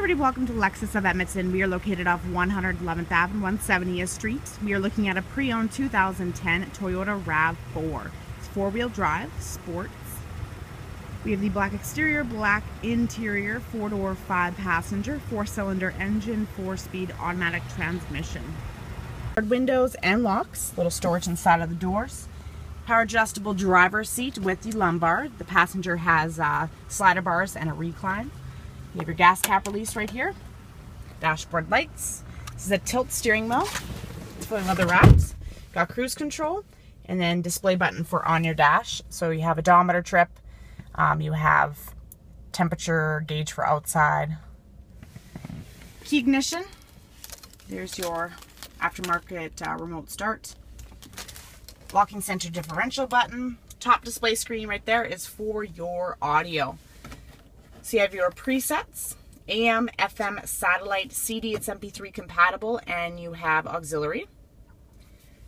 Everybody, welcome to Lexus of Edmonton. We are located off 111th Ave and 170th Street. We are looking at a pre-owned 2010 Toyota RAV4. It's four-wheel drive, sports. We have the black exterior, black interior, four-door, five-passenger, four-cylinder engine, four-speed automatic transmission. Powered windows and locks, little storage inside of the doors. Power adjustable driver's seat with the lumbar. The passenger has slider bars and a recline. You have your gas cap release right here, dashboard lights. This is a tilt steering wheel. It's full of leather wraps. Got cruise control and then display button for on your dash. So you have odometer trip, you have temperature gauge for outside. Key ignition. There's your aftermarket remote start. Locking center differential button. Top display screen right there is for your audio. So you have your presets, AM, FM, satellite, CD, it's MP3 compatible, and you have auxiliary,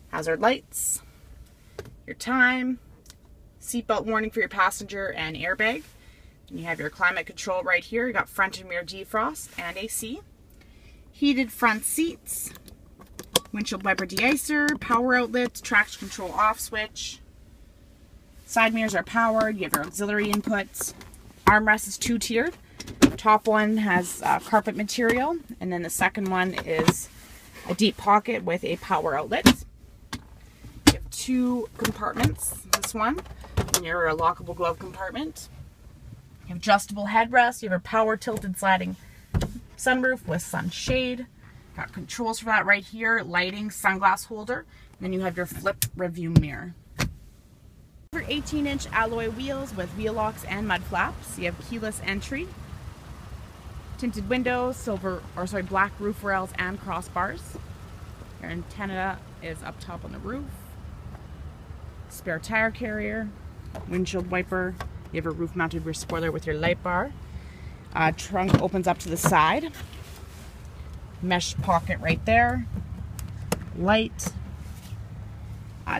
hazard lights, your time, seatbelt warning for your passenger and airbag. And you have your climate control right here. You got front and rear defrost and AC, heated front seats, windshield wiper deicer, power outlet, traction control off switch, side mirrors are powered, you have your auxiliary inputs. Armrest is two-tiered. Top one has carpet material, and then the second one is a deep pocket with a power outlet. You have two compartments, this one and your lockable glove compartment. You have adjustable headrest, you have a power tilted sliding sunroof with sunshade. Got controls for that right here, lighting, sunglass holder, and then you have your flip review mirror. 18-inch alloy wheels with wheel locks and mud flaps. You have keyless entry, tinted windows, black roof rails and crossbars. Your antenna is up top on the roof. Spare tire carrier, windshield wiper. You have a roof-mounted rear spoiler with your light bar. Trunk opens up to the side. Mesh pocket right there. Light.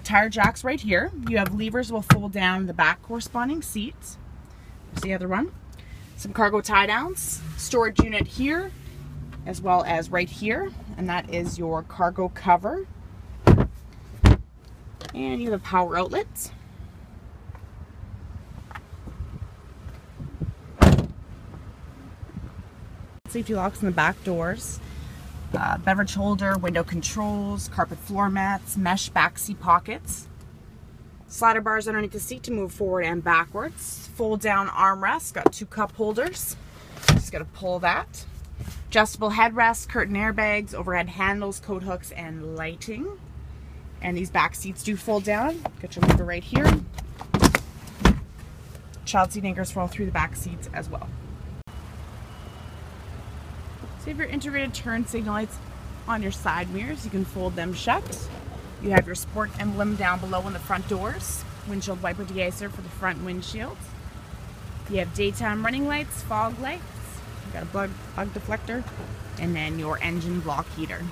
Tire jacks right here. You have levers will fold down the back corresponding seats. There's the other one. Some cargo tie downs. Storage unit here as well as right here. And that is your cargo cover. And you have a power outlet. Safety locks in the back doors. Beverage holder, window controls, carpet floor mats, mesh back seat pockets, slider bars underneath the seat to move forward and backwards, fold down armrest, got two cup holders, just gotta pull that, adjustable headrests, curtain airbags, overhead handles, coat hooks, and lighting. And these back seats do fold down. Got your lever right here. Child seat anchors roll through the back seats as well. So you have your integrated turn signal lights on your side mirrors. You can fold them shut. You have your sport emblem down below on the front doors. Windshield wiper deicer for the front windshield. You have daytime running lights, fog lights. You got a bug deflector, and then your engine block heater.